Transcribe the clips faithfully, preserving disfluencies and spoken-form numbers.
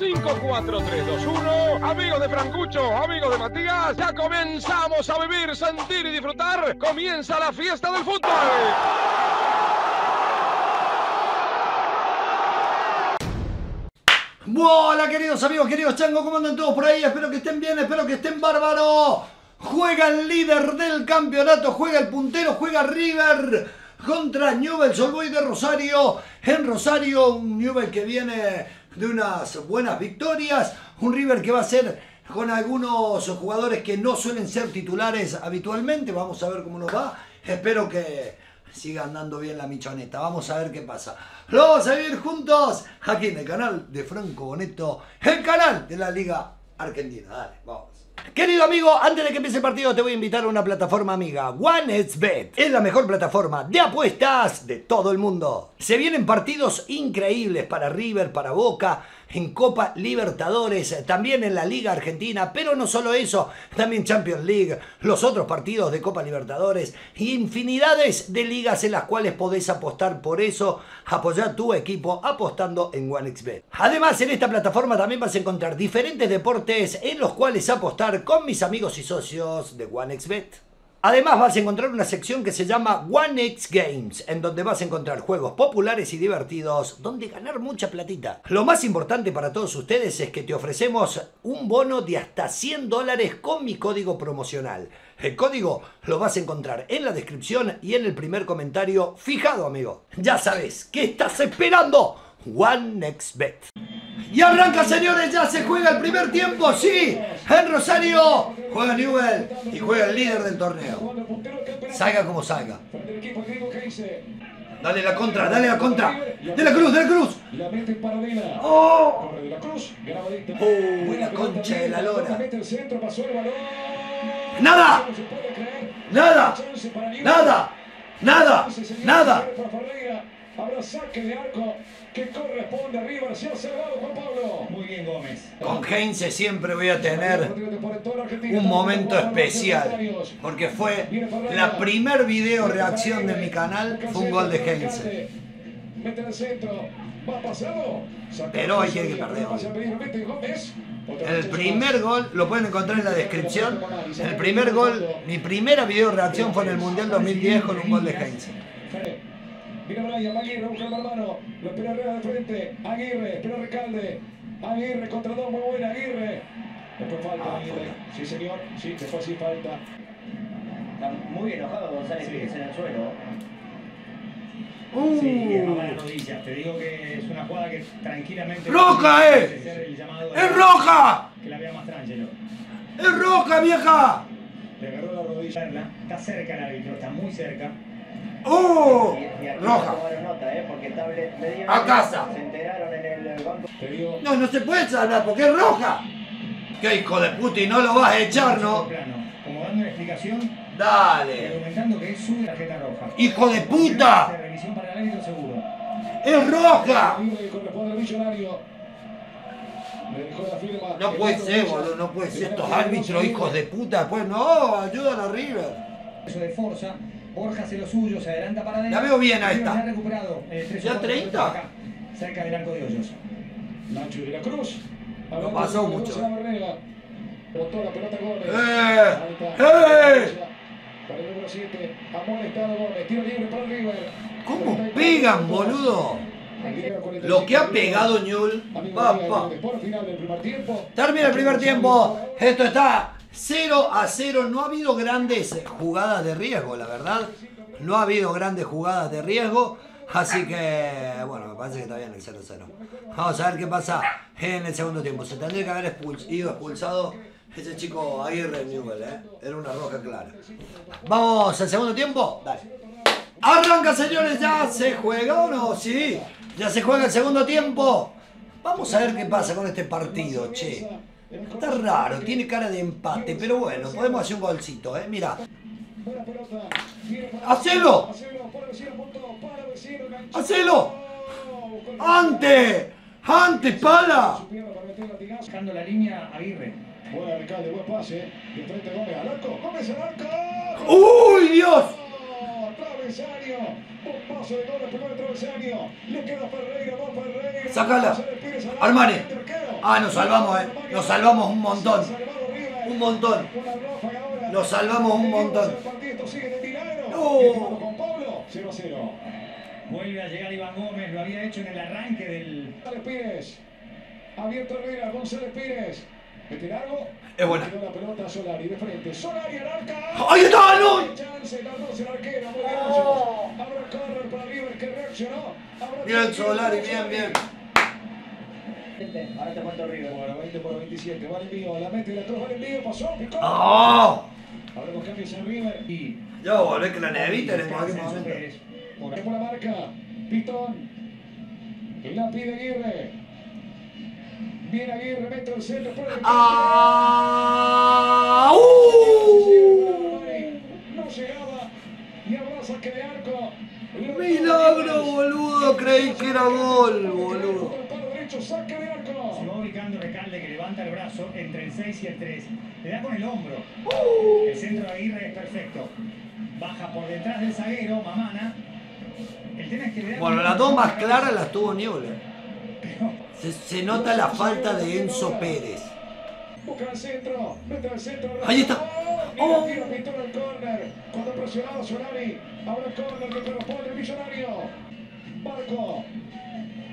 cinco, cuatro, tres, dos, uno. Amigos de Francucho, amigos de Matías, ya comenzamos a vivir, sentir y disfrutar. Comienza la fiesta del fútbol. Hola queridos amigos, queridos changos, ¿cómo andan todos por ahí? Espero que estén bien, espero que estén bárbaros. Juega el líder del campeonato, juega el puntero, juega River contra Newell's Old Boys de Rosario. En Rosario, un Newell's que viene de unas buenas victorias. Un River que va a ser con algunos jugadores que no suelen ser titulares habitualmente. Vamos a ver cómo nos va. Espero que siga andando bien la michoneta. Vamos a ver qué pasa. Lo vamos a vivir juntos aquí en el canal de Franco Bonetto, el canal de la Liga Argentina. Dale, vamos. Querido amigo, antes de que empiece el partido te voy a invitar a una plataforma amiga, one x bet. Es la mejor plataforma de apuestas de todo el mundo. Se vienen partidos increíbles para River, para Boca, en Copa Libertadores, también en la Liga Argentina, pero no solo eso, también Champions League, los otros partidos de Copa Libertadores, infinidades de ligas en las cuales podés apostar. Por eso, apoyá tu equipo apostando en one x bet. Además, en esta plataforma también vas a encontrar diferentes deportes en los cuales apostar con mis amigos y socios de one x bet. Además vas a encontrar una sección que se llama one x games, en donde vas a encontrar juegos populares y divertidos, donde ganar mucha platita. Lo más importante para todos ustedes es que te ofrecemos un bono de hasta cien dólares con mi código promocional. El código lo vas a encontrar en la descripción y en el primer comentario fijado, amigo. Ya sabes, ¿qué estás esperando? one x bet. Y arranca, señores, ya se juega el primer tiempo, sí, en Rosario. Juega Newell's y juega el líder del torneo. Salga como salga. Dale la contra, dale la contra. De la Cruz, de la Cruz. ¡Oh! ¡Oh, la concha de la lora! ¡Nada! ¡Nada! ¡Nada! ¡Nada! ¡Nada! Habrá saque de arco que corresponde a River. Se ha salvado Juan Pablo. Muy bien, Gómez. Con Heinze siempre voy a tener un momento especial, porque fue la primer video reacción de mi canal. Fue un gol de Heinze. Mete el centro. Va pasado. Pero hay que perder. El primer gol lo pueden encontrar en la descripción. El primer gol, mi primera video reacción fue en el Mundial dos mil diez con un gol de Heinze. Mira Brian, Aguirre, busca el hermano, lo espera Herrera de frente, Aguirre, espera Recalde, Aguirre contra dos, muy buena, Aguirre. Después falta Aguirre, sí señor, sí, después sí falta. Está muy enojado González Pires en el suelo. Uh. Sí, roba la rodilla, te digo que es una jugada que tranquilamente... ¡Roja, eh! ¡Es roja! Que la vea más Trangelo. ¡Es roja, vieja! Le agarró la rodilla, está cerca el árbitro, está muy cerca. ¡Oh! Roja. A casa. No, no se puede salvar porque es roja. ¡Qué hijo de puta! Y no lo vas a echar, ¿no? Como dando una explicación. Dale. ¡Hijo de puta! ¡Es roja! No puede ser, boludo. No puede ser. Estos árbitros, hijos de puta. Pues no, ayudan a River. Eso de fuerza. Borja hace lo suyo, se adelanta para adentro. La veo bien a esta. Eh, ¿Ya treinta? Acá, cerca del arco de Hoyos. Nacho de la Cruz. No pasó mucho. Botó la pelota Gómez. ¡Eh! ¡Eh! Para el número siete. Amonestado Gómez. Tiro libre para River. ¿Cómo pegan, boludo? Lo que ha pegado Newell's. Papá. Termina el primer tiempo. Esto está cero a cero, no ha habido grandes jugadas de riesgo, la verdad. No ha habido grandes jugadas de riesgo. Así que, bueno, me parece que está bien el cero a cero. Vamos a ver qué pasa en el segundo tiempo. Se tendría que haber expuls ido expulsado ese chico Aguirre Newell's, ¿eh? Era una roja clara. Vamos al segundo tiempo. Dale. Arranca, señores, ya se juega, ¿o no? Sí, ya se juega el segundo tiempo. Vamos a ver qué pasa con este partido, che. Está raro, tiene cara de empate, pero bueno, podemos hacer un golcito, ¿eh? Mirá. ¡Hacelo! ¡Hacelo! ¡Antes! ¡Antes, pala! Buscando la línea Aguirre. ¡Uy, Dios! ¡Sacala! ¡Armane! Ah, nos salvamos, eh. Nos salvamos un montón. Un montón. Nos salvamos un montón. No. Vuelve a llegar Iván Gómez, lo había hecho en el arranque del... González Pires. Abierto Herrera, González Pires. Mete largo. Es buena. La pelota Solari de frente. Solari al arca. ¡Ahí está! ¡No! Bien, Solari, bien, bien. Ahora te cuento River. Ahora veinte por veintisiete. Va el envío, la mete, la cruz, va el envío, pasó, picó. ¡Oh! Ahora los cambios en River y... Yo, volvé que la nevita en cualquier momento. Por la marca, Pitón. Y la pide Aguirre. Viene Aguirre, mete el centro. ¡Ah! No llegaba. Y abraza que de arco. Milagro, boludo. Creí que era gol, boludo. Saca de arco. Se va ubicando Recalde, que levanta el brazo entre el seis y el tres. Le da con el hombro. El centro de Aguirre es perfecto. Baja por detrás del zaguero, Mamana. El tema es que le da... Bueno, las dos más claras las tuvo Newell's. Se, se nota la falta de Enzo Pérez. Busca el centro, mete al centro. Ahí está. Oh. Tiro pitó el córner. Cuando presionado Solari, ahora el córner que corresponde al millonario. Barco.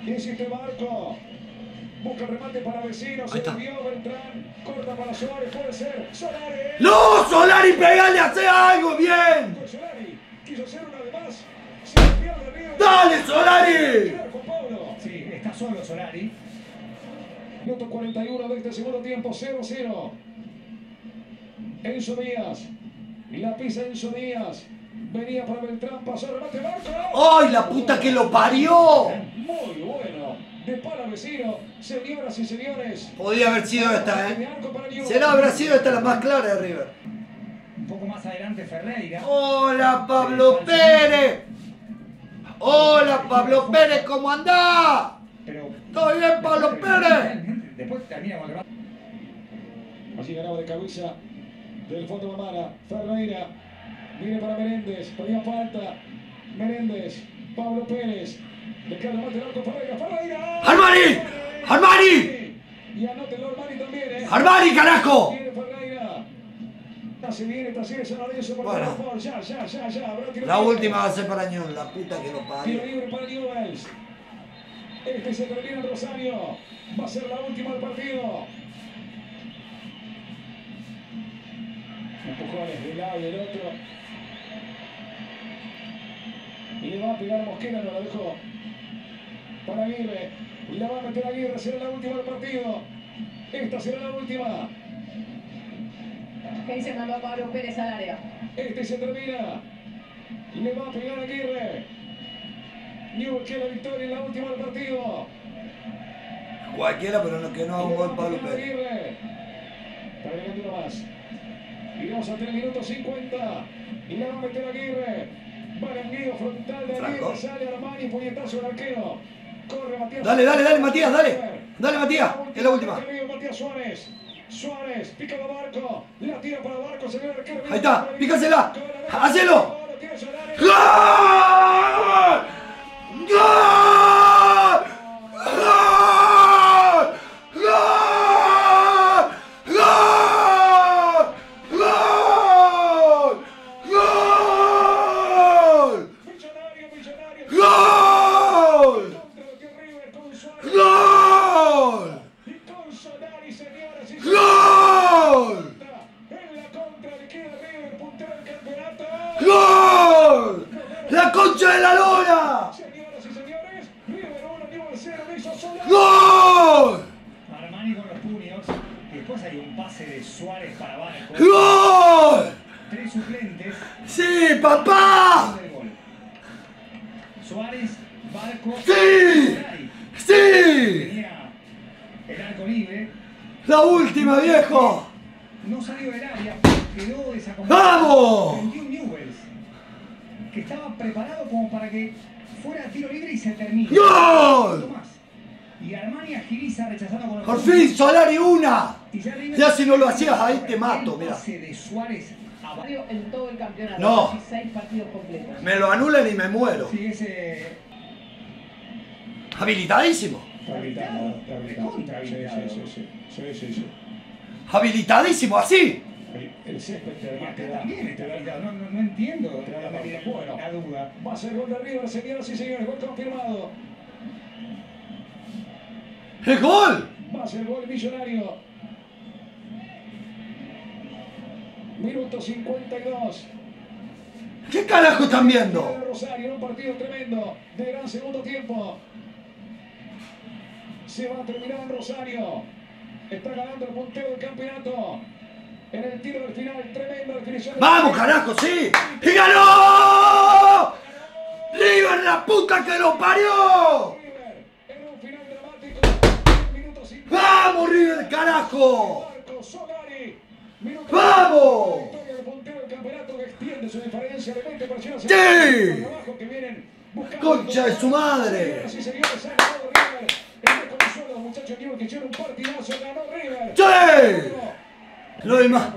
diecisiete Barco. Busca el remate para Vecino. Se desvió Beltrán. Corta para Solari, puede ser. Solari. ¡No! ¡Solari, pegale! ¡Hace algo! ¡Bien! Solari quiso hacer una de más. Se pierde River. ¡Dale, Solari! Sí, está solo Solari. Minuto cuarenta y uno de este segundo tiempo, cero cero. Enzo Díaz. Y la pisa Enzo Díaz. Venía para Beltrán, pasó el remate Barco. ¡Ay, la puta que lo parió! Muy bueno. De para Vecino, señoras y señores. Podría haber sido esta, ¿eh? Será, habrá sido esta la más clara de River. Un poco más adelante Ferreira. ¡Hola, Pablo Pérez! ¡Hola, Pablo Pérez! ¿Cómo andás? ¡Todo bien, Pablo Pérez! Después termina con el rato. Allí ganaba de cabeza del fondo de Mamara. Ferreira. Viene para Menéndez. Ponía falta. Menéndez. Pablo Pérez. Le queda más del arco Ferreira. ¡Ferreira! ¡Armani! ¡Armani! Y anótelo Armani también, ¿eh? ¡Armani, carajo! Viene Ferreira. Casi viene, casi viene, San Lorenzo por el favor. Ya, ya, ya, ya. La última va a ser para Newell's, la puta que lo paga. Tiro libre para Newell's. Este se termina el Rosario. Va a ser la última del partido. Empujones del lado y del otro. Y le va a pegar Mosquera, no la dejó. Para Aguirre. La va a meter Aguirre. Será la última del partido. Esta será la última. Heinze mandó a Pablo Pérez al área. Este se termina. Le va a pegar Aguirre. Newell's que la victoria en la última del partido. Cualquiera, pero no, que no haga un gol Pablo Pérez. Está llegando uno más. Y vamos a tres minutos cincuenta. Y la va a meter Aguirre. Va el nido frontal de Aguirre. Sale Armani, puñetazo al arquero. Corre Matías. Dale, dale, dale, Matías, dale. Dale, Matías. Es la última. Matías Suárez. Suárez, pica el Barco. La tira para Barco, se ve el arquero. Ahí está, pícasela. ¡Hacelo! ¡Gol! ¡Gol! ¡Gol! ¡Gol! ¡Gol! ¡Gol! ¡Gol! ¡Gol! ¡Gol! ¡Gol! ¡Gol! ¡La concha de la lora! ¡Gol! Armani con los puños. Después hay un pase de Suárez para Barco. ¡Gol! Tres suplentes. ¡Sí, papá! Suárez, Barco. ¡Sí! ¡Sí! El arco libre. ¡La última, viejo! No salió del área. Quedó desacomodado. ¡Vamos! Newell's, que estaba preparado como para que fuera tiro libre y se termina. ¡Gol! Y Armani agiliza rechazando con el... ¡Por fin, Solari, una! Ya si no lo hacías, ahí te mato, mirá. No. Me lo anulan y me muero. Habilitadísimo. habilitado, habilitado. Sí, sí, sí, sí, sí. Habilitadísimo, así. El césped te da, te da, te da, no, no, no entiendo. Te da la partida. Bueno, una duda. Va a ser gol de River, señoras y señores, gol confirmado. ¡El gol! Va a ser gol millonario. Minuto cincuenta y dos. ¿Qué carajo están viendo? Rosario, un partido tremendo, de gran segundo tiempo. Se va a terminar en Rosario. Está ganando el punteo del campeonato. En el tiro del final, tremenda definición. ¡Vamos, carajo, sí! ¡Y ganó! ¡River, la puta que lo parió! River, en un final dramático. ¡Vamos, River, carajo! Solari. ¡Vamos! ¡Sí! ¡Concha de su madre! ¡Sí! Lo demás.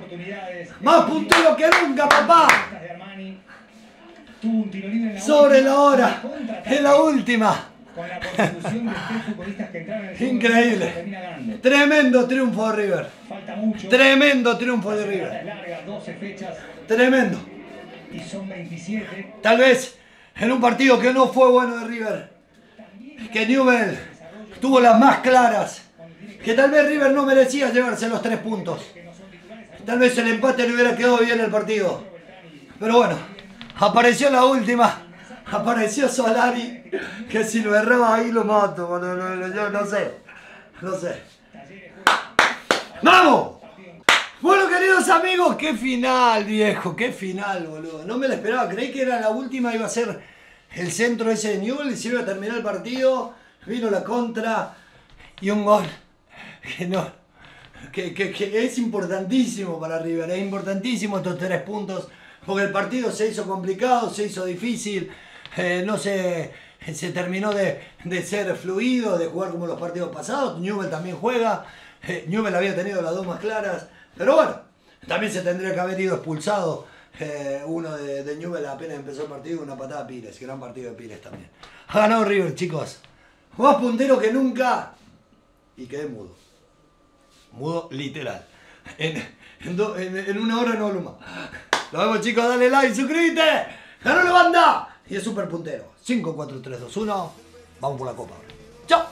Más puntero que nunca, papá. Sobre la hora. Es la última. Increíble. Tremendo triunfo de River. Tremendo triunfo de River. Tremendo. Tal vez en un partido que no fue bueno de River, que Newell's tuvo las más claras, que tal vez River no merecía llevarse los tres puntos. Tal vez el empate le hubiera quedado bien el partido. Pero bueno, apareció la última. Apareció Solari, que si lo erraba ahí lo mato. Bueno, no, no, yo no sé. No sé. ¡Vamos! Bueno, queridos amigos, qué final, viejo. Qué final, boludo. No me lo esperaba. Creí que era la última. Iba a ser el centro ese de Newell's. Iba a terminar el partido. Vino la contra. Y un gol. Que no. Que, que, que es importantísimo para River. Es importantísimo estos tres puntos. Porque el partido se hizo complicado, se hizo difícil. Eh, no se, se terminó de, de ser fluido, de jugar como los partidos pasados. Newell's también juega. Eh, Newell's había tenido las dos más claras. Pero bueno, también se tendría que haber ido expulsado eh, uno de, de Newell's apenas empezó el partido. Una patada a Pires, gran partido de Pires también. Ha ganado River, chicos. Más puntero que nunca. Y quedé mudo. Mudo literal. En, en, do, en, en una hora no hablo más. Nos vemos, chicos, dale like, suscríbete. ¡Ganó la banda! Y es súper puntero. cinco, cuatro, tres, dos, uno. Vamos por la copa. ¡Chao!